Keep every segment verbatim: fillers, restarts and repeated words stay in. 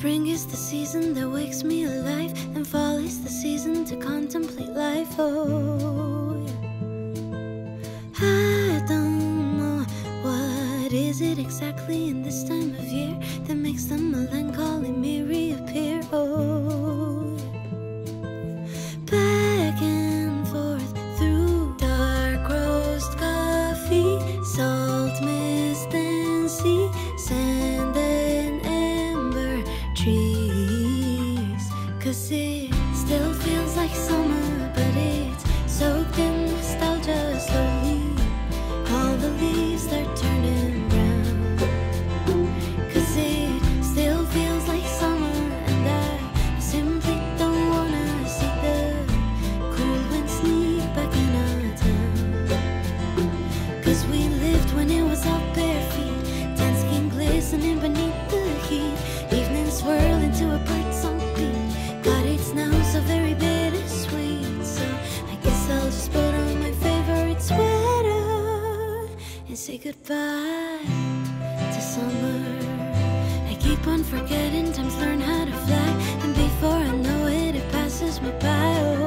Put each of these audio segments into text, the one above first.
Spring is the season that wakes me alive, and fall is the season to contemplate life. Oh, yeah. I don't know what is it exactly in this time of year that makes the melancholy in me reappear. Oh, yeah. Back and forth through dark roast coffee, salt mist and sea sand. Cause it still feels like summer, but it's soaked in nostalgia slowly. All the leaves are turning brown. Cause it still feels like summer, and I simply don't wanna see the cool wind sneak back in our town. Cause we lived when it was our bare feet, tan skin glistening beneath the heat, evenings swirl into a bird song. Now so very bittersweet, so I guess I'll just put on my favorite sweater and say goodbye to summer. I keep on forgetting, times learn how to fly, and before I know it, it passes me by. Oh,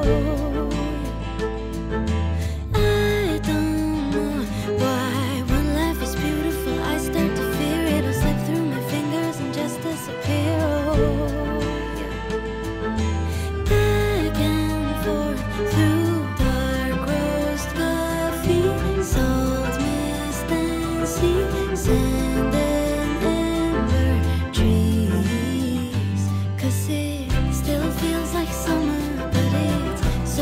I don't know why when life is beautiful, I start to fear it'll slip through my fingers and just disappear. Oh, sand and amber trees. Cause it still feels like summer, but it's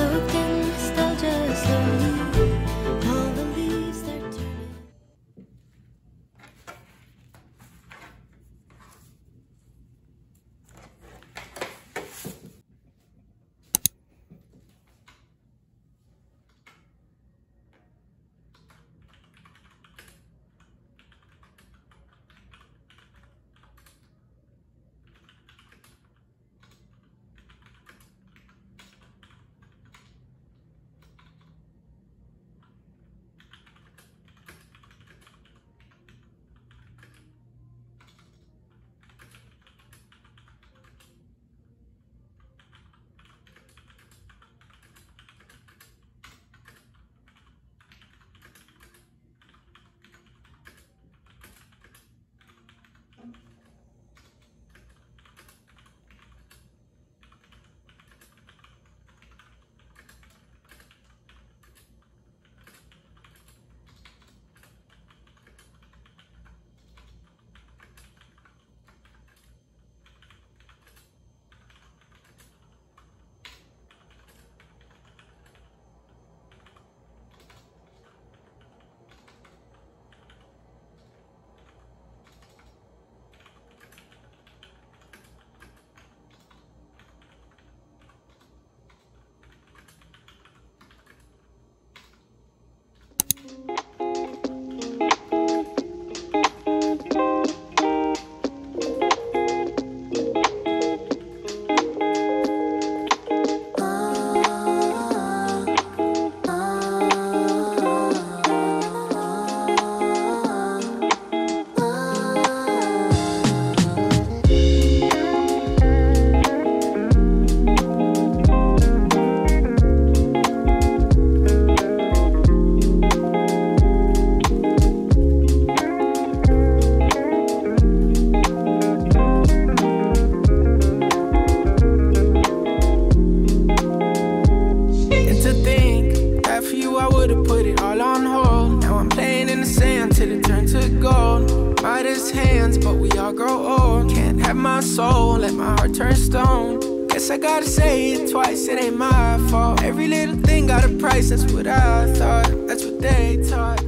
Wipe my soul, let my heart turn stone. Guess I gotta say it twice, it ain't my fault. Every little thing got a price, that's what I thought, that's what they taught.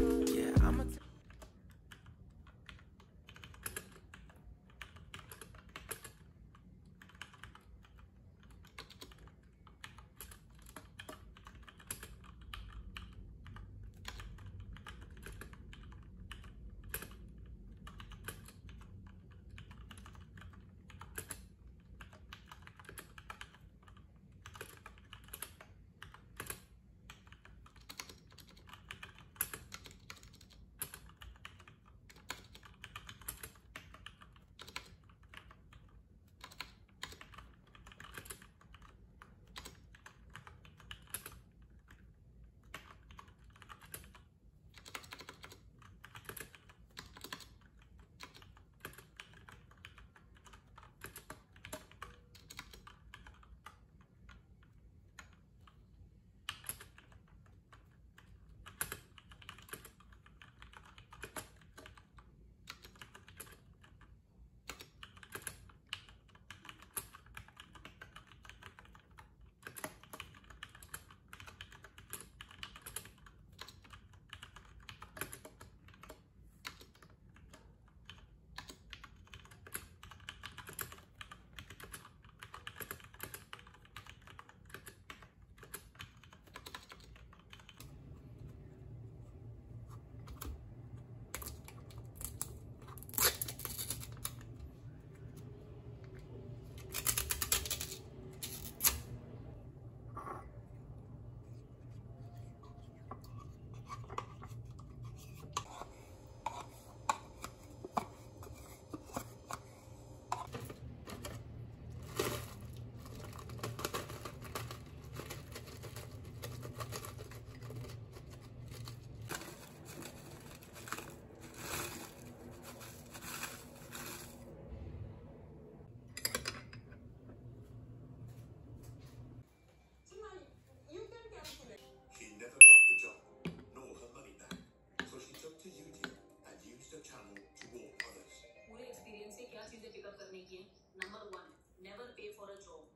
Number one, never pay for a job.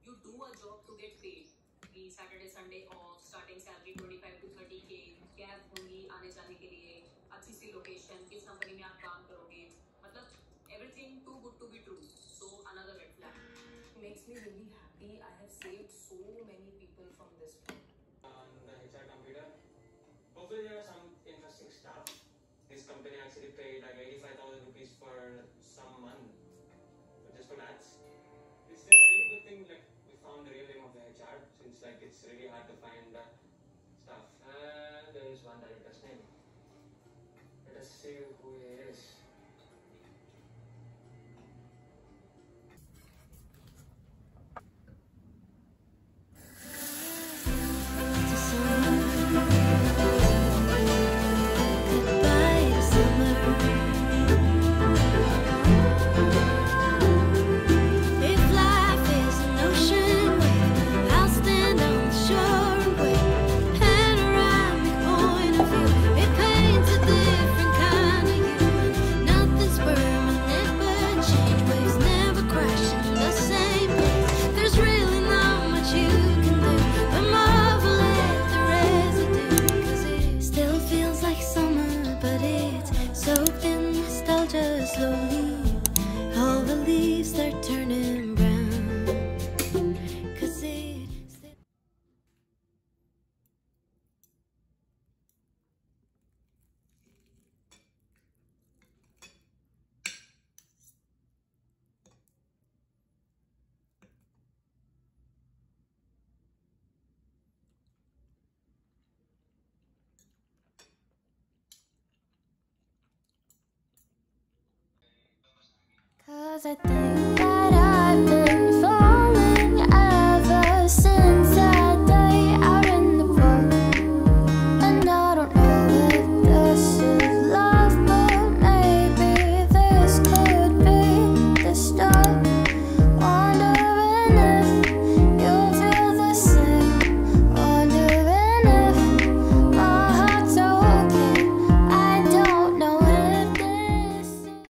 You do a job to get paid. We Saturday Sunday off, starting salary twenty-five to thirty K. Cab होगी आने जाने के लिए, अच्छी सी location, किस company में आप काम करोगे, मतलब everything too good to be true. So another red flag. Makes me really happy. I have saved so many people from this one. On the H R computer, hopefully there are some interesting stuff. This company actually paid like eighty-five thousand rupees for some month. Just for maths. It's a really good thing, like, we found the real name of the H R, since, like, it's really hard to find uh, stuff. Uh, there is one director's name. Let us see who he is. Cause I think I